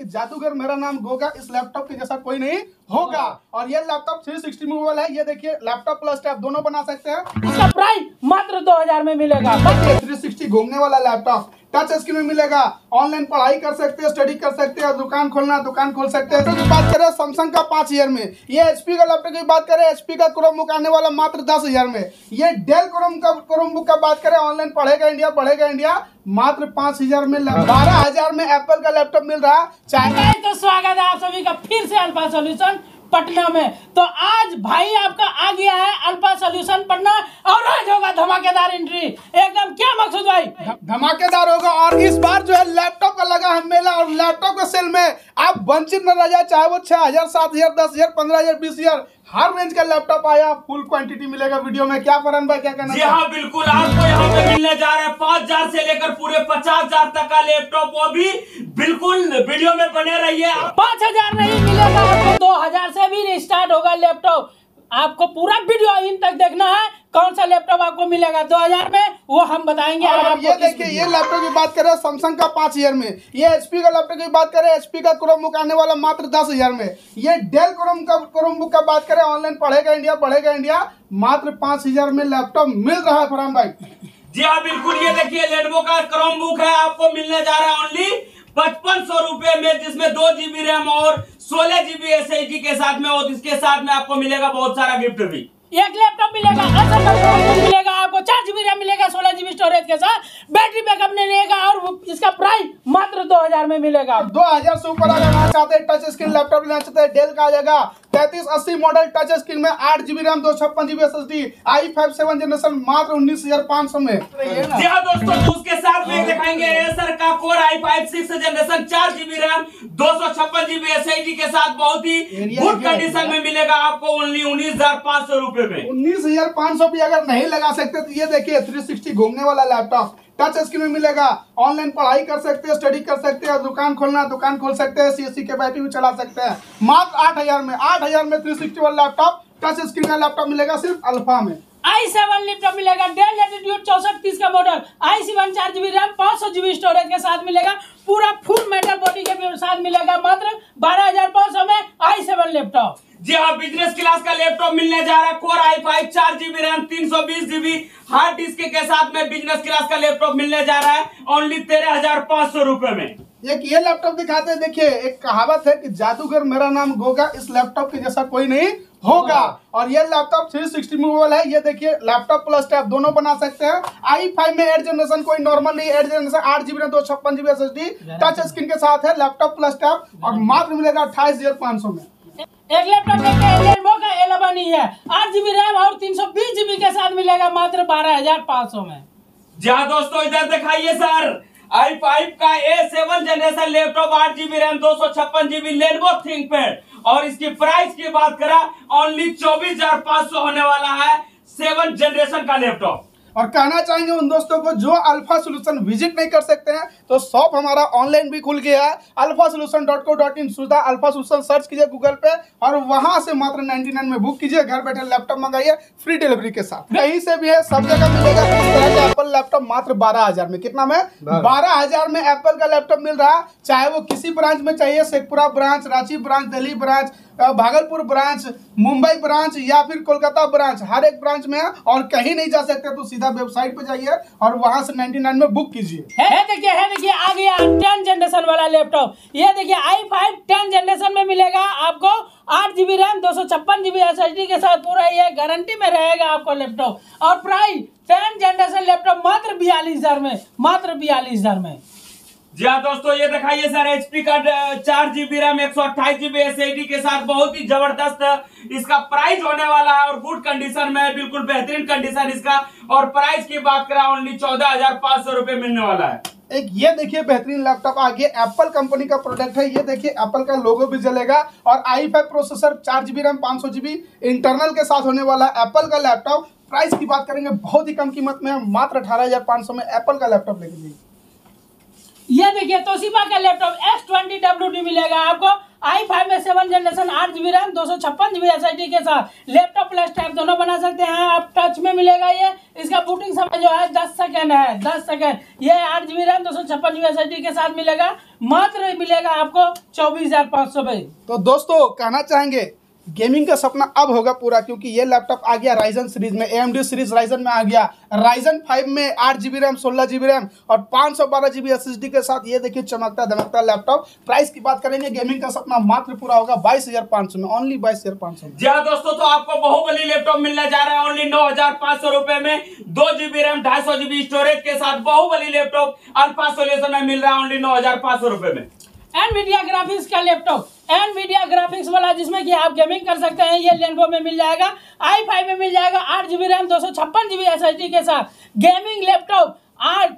कि जादूगर मेरा नाम गोगा, इस लैपटॉप के जैसा कोई नहीं होगा। और ये लैपटॉप 360 मूवेबल है, ये देखिए लैपटॉप प्लस टैब दोनों बना सकते हैं। इसका प्राइस मात्र 2000 में मिलेगा। 360 घूमने वाला लैपटॉप टच स्क्रीन में मिलेगा। ऑनलाइन पढ़ाई कर सकते हैं, स्टडी कर सकते हैं और दुकान खोलना दुकान खोल सकते हैं। तो बात करें सैमसंग का 5 हज़ार में, ये एचपी का लैपटॉप की बात करें, एचपी का क्रोमबुक आने वाला मात्र 10 हज़ार में। ये डेल क्रोमबुक का बात करें, ऑनलाइन पढ़ेगा इंडिया मात्र 5 हज़ार में। 12 हज़ार में एप्पल का लैपटॉप मिल रहा चाइना। तो स्वागत है आप सभी का फिर से अल्फा सॉल्यूशन पटना में। तो आज भाई आपका आ गया है अल्फा सॉल्यूशन पटना और आज होगा धमाकेदार एंट्री एकदम। क्या मकसूद भाई? धमाकेदार होगा। और इस बार जो है लैपटॉप का लगा है मेला और लैपटॉप के सेल में आप वंचित न रह जाए। चाहे वो 6000, 7000, 10000, 15000, 20000 हर रेंज का लैपटॉप आया, फुल क्वांटिटी मिलेगा। वीडियो में क्या फरन भाई क्या कहना? जी हाँ बिल्कुल, आपको यहाँ पे मिलने जा रहे हैं 5000 से लेकर पूरे 50000 तक का लैपटॉप, वो भी बिल्कुल वीडियो में बने रहिए। 5000 नहीं मिलेगा आपको, 2000 से भी स्टार्ट होगा लैपटॉप। आपको पूरा वीडियो इन तक देखना है। कौन सा लैपटॉप आपको मिलेगा 2000 में वो हम बताएंगे। और ये देखिए ये लैपटॉप की बात करें सैमसंग का 5 हज़ार में, ये एचपी का लैपटॉप की बात करें, एचपी का क्रोमबुक आने वाला मात्र 10 हज़ार में। ये डेल क्रोमबुक का बात करें, ऑनलाइन पढ़ेगा इंडिया मात्र 5 हज़ार में लैपटॉप मिल रहा है फरहान भाई। जी हाँ बिल्कुल, ये देखिए लेनोवो का क्रोमबुक है, आपको मिलने जा रहा है ओनली 5500 रुपए में, जिसमें 2 GB रैम और 16 GB SSD के साथ में। और इसके साथ में आपको मिलेगा बहुत सारा गिफ्ट भी। एक लैपटॉप मिलेगा, मिलेगा आपको 4 GB रैम मिलेगा, 16 GB स्टोरेज के साथ, बैटरी बैकअप नहीं रहेगा। और इसका प्राइस मात्र 2000 में मिलेगा। 2000 से ऊपर अगर लेना चाहते हैं, टच स्क्रीन लैपटॉप लेना चाहते हैं, डेल का आ जाएगा 3380 मॉडल टच स्क्रीन में, 8 GB RAM, 256 GB SSD, i5 7 generation मात्र 19500 में। जी हां दोस्तों, उसके साथ में दिखाएंगे एसर का core i5 6 generation, 4 GB RAM, 256 GB SSD के साथ, बहुत ही गुड कंडीशन में मिलेगा आपको ओनली 19500 रुपए में। 19500 भी अगर नहीं लगा सकते तो ये देखिए 360 घूमने वाला लैपटॉप टच स्क्रीन में मिलेगा। ऑनलाइन पढ़ाई कर सकते हैं, स्टडी कर सकते हैं, दुकान खोलना दुकान खोल सकते हैं, सीएससी के बैटरी भी चला सकते हैं मात्र 8000 में। 8000 में 360 वाला लैपटॉप टच स्क्रीन का लैपटॉप मिलेगा सिर्फ अल्फा में। i7 लैपटॉप मिलेगा, डेल लैटिट्यूड 6430 का model, i7 4 GB RAM, 500 GB storage के साथ मिलेगा, पूरा फुल मेटल बॉडी के साथ मिलेगा मात्र 12500 में i7 लैपटॉप। जी हाँ, बिजनेस क्लास का लैपटॉप मिलने जा रहा है, core i5 4 GB RAM, 320 GB hard disk के साथ में बिजनेस क्लास का लैपटॉप मिलने जा रहा है ओनली 13500 रुपए में। एक ये लैपटॉप दिखाते हैं। देखिए एक कहावत है कि जादूगर मेरा नाम गोगा, इस लैपटॉप के जैसा कोई नहीं होगा। और ये लैपटॉप 360 मूवेबल है, ये देखिए लैपटॉप प्लस टैब दोनों बना सकते हैं। i5 में 8 जनरेशन कोई नॉर्मल नहीं, 8 generation 8 GB 256 GB SSD touch screen के साथ है, लैपटॉप प्लस टैब और मात्र मिलेगा 28500 में। एक लैपटॉप लेनोवो का A11 ही है, 8 GB रैम और 320 GB के साथ मिलेगा मात्र 12500 में। जी हाँ दोस्तों, इधर दिखाइए सर, i5 का A7 generation laptop, 8 GB RAM, 256 GB Lenovo ThinkPad. और इसकी प्राइस की बात करा ओनली 24500 होने वाला है 7 जनरेशन का लैपटॉप। और कहना चाहेंगे उन दोस्तों को जो अल्फा सॉल्यूशन विजिट नहीं कर सकते हैं, तो शॉप हमारा ऑनलाइन भी खुल गया है, alphasolutian.co.in सुविधा अल्फा सॉल्यूशन सर्च कीजिए गूगल पे और वहां से मात्र 99 में बुक कीजिए, घर बैठे लैपटॉप मंगाइए फ्री डिलीवरी के साथ। कहीं से भी है, सब जगह मिलेगा। एप्पल लैपटॉप मात्र 12000 में। कितना में? 12000 में एप्पल का लैपटॉप मिल रहा है। चाहे वो किसी ब्रांच में चाहिए, Sheikhpura branch, Ranchi branch, Delhi branch, Bhagalpur branch, Mumbai branch या फिर कोलकाता ब्रांच, हर एक ब्रांच में। और कहीं नहीं जा सकते तो सीधा वेबसाइट पे जाइए और वहां से 99 में बुक कीजिए। है देखिए आ गया 10 जनरेशन वाला लैपटॉप। ये देखिए i5 10 जनरेशन में मिलेगा आपको, 8 GB रैम, 256 GB SSD के साथ, पूरा ये गारंटी में रहेगा आपको लैपटॉप। और प्राइस 10 जनरेशन लैपटॉप मात्र 42000 में, मात्र 42000 में। जी हाँ दोस्तों, ये दिखाइए सर, एचपी का 4 GB रैम, 128 GB SSD के साथ, बहुत ही जबरदस्त इसका प्राइस होने वाला है और गुड कंडीशन में, बिल्कुल बेहतरीन कंडीशन इसका। और प्राइस की बात करें ओनली 14500 रुपए मिलने वाला है। एक ये देखिए बेहतरीन लैपटॉप आ गया, एप्पल कंपनी का प्रोडक्ट है, ये देखिए एप्पल का लोगो भी जलेगा। और i5 processor, 4 GB RAM, 500 GB internal के साथ होने वाला एप्पल का लैपटॉप। प्राइस की बात करेंगे बहुत ही कम कीमत में, मात्र 18500 में एप्पल का लैपटॉप लेके। ये देखिए तोशिबा का लैपटॉप S20WD मिलेगा आपको, i5 7 generation 8 GB RAM 256 GB SSD के साथ लैपटॉप प्लस टैब दोनों बना सकते हैं आप। टच में मिलेगा ये, इसका बूटिंग समय जो है 10 सेकेंड है, 10 सेकेंड। ये 8 GB रैम 256 GB SSD के साथ मिलेगा, मात्र मिलेगा आपको 24,500। तो दोस्तों कहना चाहेंगे गेमिंग का सपना अब होगा पूरा, क्योंकि ये लैपटॉप आ गया राइजन सीरीज में, AMD सीरीज राइजन में आ गया। राइजन 5 में 8 GB रैम 16 GB रैम और 512 GB SSD के साथ ये देखिए चमकता दमकता लैपटॉप। प्राइस की बात करेंगे, गेमिंग का सपना मात्र पूरा होगा 22,500 में, ओनली 22,500 में। जी हाँ दोस्तों, तो आपको बहुबली लैपटॉप मिलने जा रहा है ओनली 9,500 रुपए में, 2 GB रैम 256 GB स्टोरेज के साथ बहुबली लैपटॉप अल्फा सोल्यूशन में मिल रहा है ओनली 9,500 रुपए में। एनवीडिया ग्राफिक्स का लैपटॉप, एनवीडिया ग्राफिक्स वाला जिसमें कि आप गेमिंग कर सकते हैं, ये लेनोवो में मिल जाएगा, i5 में मिल जाएगा 8 GB रैम 256 GB SSD के साथ गेमिंग लैपटॉप।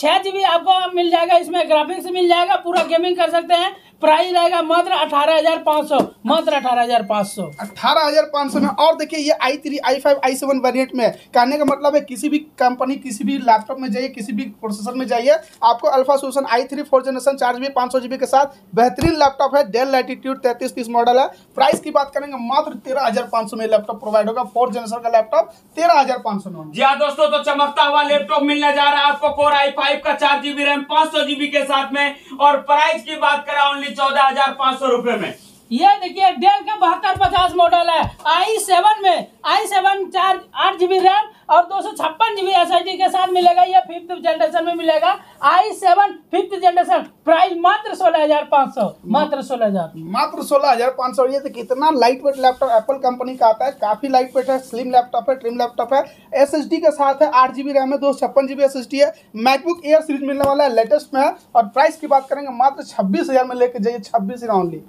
6 GB आपको मिल जाएगा, इसमें ग्राफिक्स मिल जाएगा, पूरा गेमिंग कर सकते हैं। प्राइस रहेगा मात्र 18,500, मात्र 18,500, 18,500 में। और देखिए ये i3, i5, i7 वेरिएंट में, कहने का मतलब है किसी भी कंपनी, किसी भी लैपटॉप में जाइए, किसी भी प्रोसेसर में जाइए, आपको Alpha Solution i3 4th generation 4 GB 500 GB के साथ बेहतरीन लैपटॉप है। डेल लैटिट्यूड 3330 मॉडल है। प्राइस की बात करेंगे मात्र 13,500 में लैपटॉप प्रोवाइड होगा, 4th जनरेशन का लैपटॉप 13,500 में। जी हाँ दोस्तों, तो चमकता हुआ लैपटॉप मिलने जा रहा है आपको कोर i5 का 4 GB रैम 500 GB के साथ में, और प्राइस की बात करें ओनली 14,500 रुपए में। ये देखिए डेल का 7250 मॉडल है, i7 में, i7 8 GB रैम और 256 GB SSD के साथ मिलेगा, ये 5th जनरेशन में मिलेगा, i7 5th जनरेशन। प्राइस मात्र 16,500, मात्र 16,000, मात्र 16,500। ये तो कितना light weight laptop Apple company का आता है, काफी लाइट वेट है, स्लिम लैपटॉप है, ट्रिम लैपटॉप है, SSD के साथ है, 8 GB रैम है, 256 GB SSD है, मैकबुक एयर सीरीज मिलने वाला है, लेटेस्ट में है। और प्राइस की बात करेंगे मात्र 26,000 में लेके जाइए, 26,000 ओनली।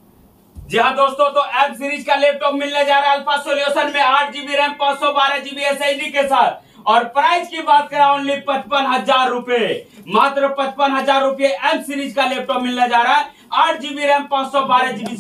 जी हाँ दोस्तों, तो एप सीरीज का लैपटॉप मिलने जा रहा है अल्फा सोल्यूशन में 8 GB रैम 512 GB SSD के साथ, और प्राइस की बात करें ओनली 55,000 रुपए, मात्र 55,000 रुपए एप सीरीज का लैपटॉप मिलने जा रहा है 8 GB रैम 512 GB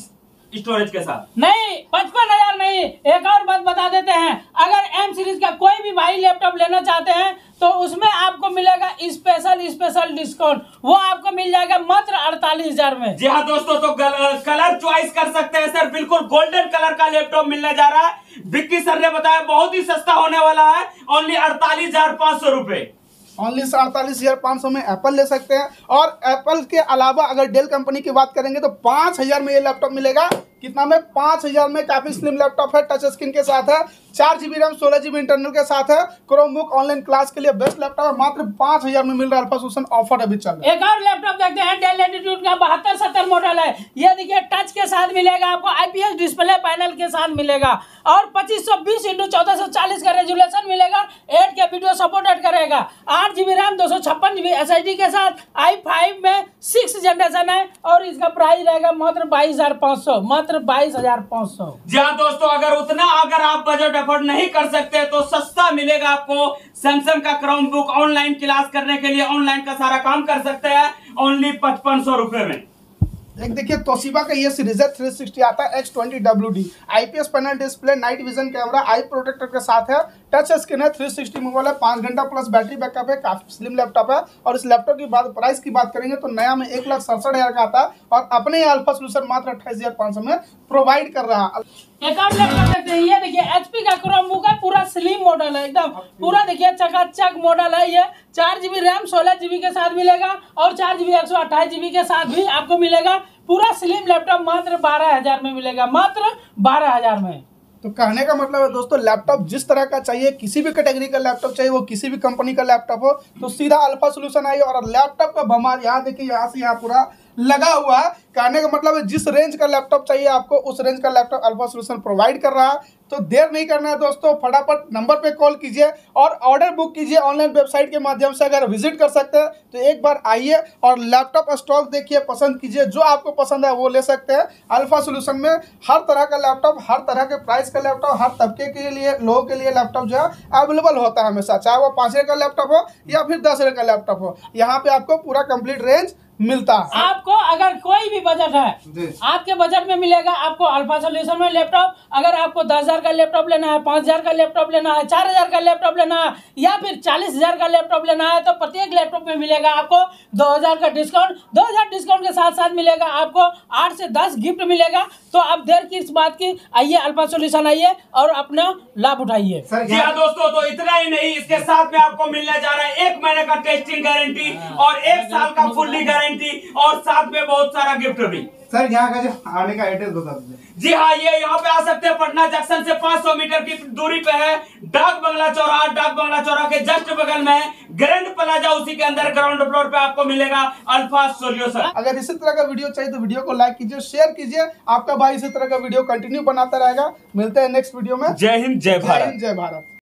स्टोरेज के साथ। नहीं 55,000 नहीं, एक और बात बता देते हैं, अगर एम सीरीज का कोई भी भाई लैपटॉप लेना चाहते हैं तो उसमें आपको मिलेगा स्पेशल डिस्काउंट, वो आपको मिल जाएगा मात्र 48,000 में। जी हाँ दोस्तों, तो कलर चॉइस कर सकते हैं सर, बिल्कुल गोल्डन कलर का लैपटॉप मिलने जा रहा है, विक्की सर ने बताया बहुत ही सस्ता होने वाला है ओनली 48,500 रुपए, ओनली 48,500 में एप्पल ले सकते हैं। और एप्पल के अलावा अगर डेल कंपनी की बात करेंगे तो 5,000 में ये लैपटॉप मिलेगा, कितना में, 5,000 में, काफी स्लिम लैपटॉप है, टच स्क्रीन के साथ है, 4 GB रैम 16 GB इंटरनल के साथ है, क्रोमबुक ऑनलाइन क्लास के लिए बेस्ट लैपटॉप है, मात्र 5,000 में मिल रहा है, अल्फा सोल्यूशन ऑफर अभी चल रहा है। एक और लैपटॉप देखते हैं, डेल लैटिट्यूड का 7270 मॉडल है, ये देखिए टच के साथ मिलेगा आपको, IPS डिस्प्ले पैनल के साथ मिलेगा, और 2520x1440 का रेजुलेशन मिलेगा, 8K वीडियो सपोर्टेड करेगा, 8 GB रैम 256 GB SSD के साथ, i5 में 6th जनरेशन है, और इसका प्राइस रहेगा मात्र 22,500, मात्र 22,500। जी हाँ दोस्तों, अगर उतना आप बजट अफोर्ड नहीं कर सकते तो सस्ता मिलेगा आपको सैमसंग का क्रोमबुक, ऑनलाइन क्लास करने के लिए ऑनलाइन का सारा काम कर सकते हैं ओनली 5500 रुपए में। एक देखिए तोशिबा का ये सीरीज है, 360 आता है, X20WD, IPS panel display, night vision camera, eye protector के साथ है, टच स्क्रीन है, 360 मोबाइल है, 5 घंटा प्लस बैटरी बैकअप है, काफी स्लिम लैपटॉप है। और इस लैपटॉप की प्राइस की बात करेंगे तो नया में 1,67,000 का आता है, और अपने अल्फा सोल्यूशन मात्र 28,500 में प्रोवाइड कर रहा है। ये देखिए HP का क्रोमबुक है, पूरा स्लिम मॉडल है एकदम, पूरा देखिए चकाचक मॉडल है ये, 4 GB रैम 16 GB के साथ मिलेगा, और 4 GB 128 GB के साथ भी आपको मिलेगा, पूरा स्लिम लैपटॉप मात्र 12,000 में मिलेगा, मात्र 12,000 में। तो कहने का मतलब है दोस्तों, लैपटॉप जिस तरह का चाहिए, किसी भी कैटेगरी का लैपटॉप चाहिए, वो किसी भी कंपनी का लैपटॉप हो, तो सीधा अल्फा सोल्यूशन आइए। और लैपटॉप का भमार यहाँ देखिए, यहाँ से यहाँ पूरा लगा हुआ है, कहने का मतलब है जिस रेंज का लैपटॉप चाहिए आपको, उस रेंज का लैपटॉप अल्फा सोल्यूशन प्रोवाइड कर रहा है। तो देर नहीं करना है दोस्तों, फटाफट नंबर पे कॉल कीजिए और ऑर्डर बुक कीजिए, ऑनलाइन वेबसाइट के माध्यम से अगर विजिट कर सकते हैं तो एक बार आइए और लैपटॉप स्टॉक देखिए, पसंद कीजिए, जो आपको पसंद है वो ले सकते हैं। अल्फा सोल्यूशन में हर तरह का लैपटॉप, हर तरह के प्राइस का लैपटॉप, हर तबके के लिए लोगों के लिए लैपटॉप जो है अवेलेबल होता है हमेशा, चाहे वो 5,000 का लैपटॉप हो या फिर 10,000 का लैपटॉप हो, यहाँ पर आपको पूरा कंप्लीट रेंज मिलता है। आपको अगर कोई भी बजट है, आपके बजट में मिलेगा आपको अल्फा सोल्यूशन में लैपटॉप। अगर आपको 10,000 का लैपटॉप लेना है, 5,000 का लैपटॉप लेना है, 4,000 का लैपटॉप लेना है या फिर 40,000 का लैपटॉप लेना है, तो प्रत्येक लैपटॉप में मिलेगा आपको 2,000 का डिस्काउंट। 2,000 डिस्काउंट के साथ साथ मिलेगा आपको 8 से 10 गिफ्ट मिलेगा। तो आप देर किस बात की, आइए अल्फा सोल्यूशन आइए और अपना लाभ उठाइए। जी हाँ दोस्तों, तो इतना ही नहीं, इसके साथ में आपको मिलने जा रहा है 1 महीने का टेस्टिंग गारंटी और 1 साल का फुल्ली गारंटी और साथ में बहुत सारा गिफ्ट भी। सर यहाँ का जो आने का एड्रेस बता दीजिए। जी हाँ, ये यहाँ पे आ सकते हैं, पटना जंक्शन से 500 मीटर की दूरी पे है, डाक बंगला चौराहा। डाक बंगला चौराहा के जस्ट बगल में ग्रैंड प्लाजा, उसी के अंदर ग्राउंड फ्लोर पे आपको मिलेगा अल्फा सोल्यूशन। अगर इसी तरह का वीडियो चाहिए तो वीडियो को लाइक कीजिए, शेयर कीजिए। आपका भाई इसी तरह का वीडियो कंटिन्यू बनाता रहेगा। मिलते हैं नेक्स्ट वीडियो में। जय हिंद, जय भारत।